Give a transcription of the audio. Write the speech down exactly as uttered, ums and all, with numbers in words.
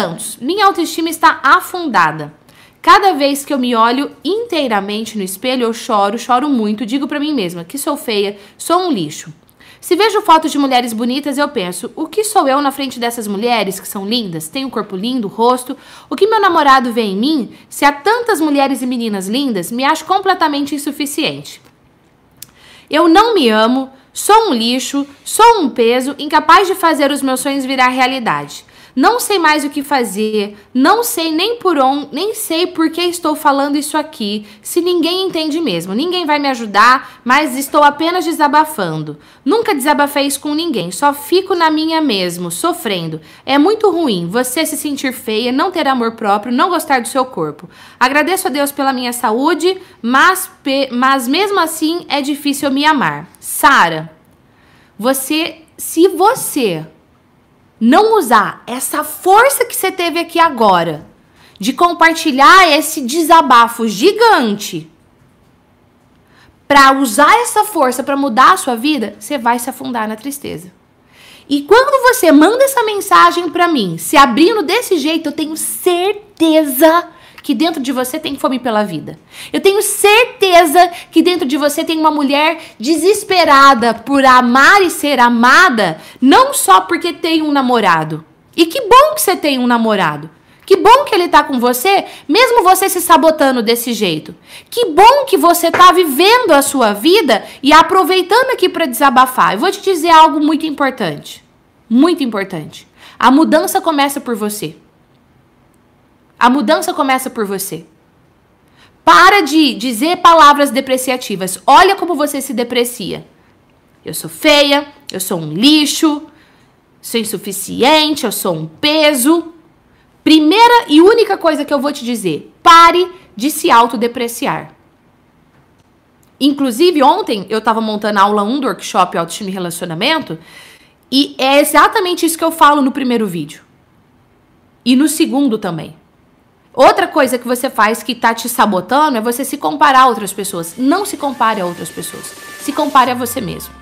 Santos. Minha autoestima está afundada. Cada vez que eu me olho inteiramente no espelho, eu choro, choro muito, digo pra mim mesma que sou feia, sou um lixo. Se vejo fotos de mulheres bonitas, eu penso, o que sou eu na frente dessas mulheres que são lindas, têm um corpo lindo, rosto? O que meu namorado vê em mim? Se há tantas mulheres e meninas lindas, me acho completamente insuficiente. Eu não me amo, sou um lixo, sou um peso, incapaz de fazer os meus sonhos virar realidade. Não sei mais o que fazer, não sei nem por onde, nem sei por que estou falando isso aqui, se ninguém entende mesmo, ninguém vai me ajudar, mas estou apenas desabafando. Nunca desabafei isso com ninguém, só fico na minha mesmo, sofrendo. É muito ruim você se sentir feia, não ter amor próprio, não gostar do seu corpo. Agradeço a Deus pela minha saúde, mas, mas mesmo assim é difícil eu me amar. Sara, você, se você... não usar essa força que você teve aqui agora de compartilhar esse desabafo gigante para usar essa força para mudar a sua vida, você vai se afundar na tristeza. E quando você manda essa mensagem para mim, se abrindo desse jeito, eu tenho certeza que dentro de você tem fome pela vida. Eu tenho certeza que dentro de você tem uma mulher desesperada por amar e ser amada, não só porque tem um namorado. E que bom que você tem um namorado. Que bom que ele tá com você, mesmo você se sabotando desse jeito. Que bom que você tá vivendo a sua vida e aproveitando aqui para desabafar. Eu vou te dizer algo muito importante. Muito importante. A mudança começa por você. A mudança começa por você. Para de dizer palavras depreciativas. Olha como você se deprecia. Eu sou feia, eu sou um lixo, sou insuficiente, eu sou um peso. Primeira e única coisa que eu vou te dizer, pare de se autodepreciar. Inclusive, ontem eu estava montando a aula um do workshop Autoestima e Relacionamento e é exatamente isso que eu falo no primeiro vídeo. E no segundo também. Outra coisa que você faz que tá te sabotando é você se comparar a outras pessoas. Não se compare a outras pessoas. Se compare a você mesmo.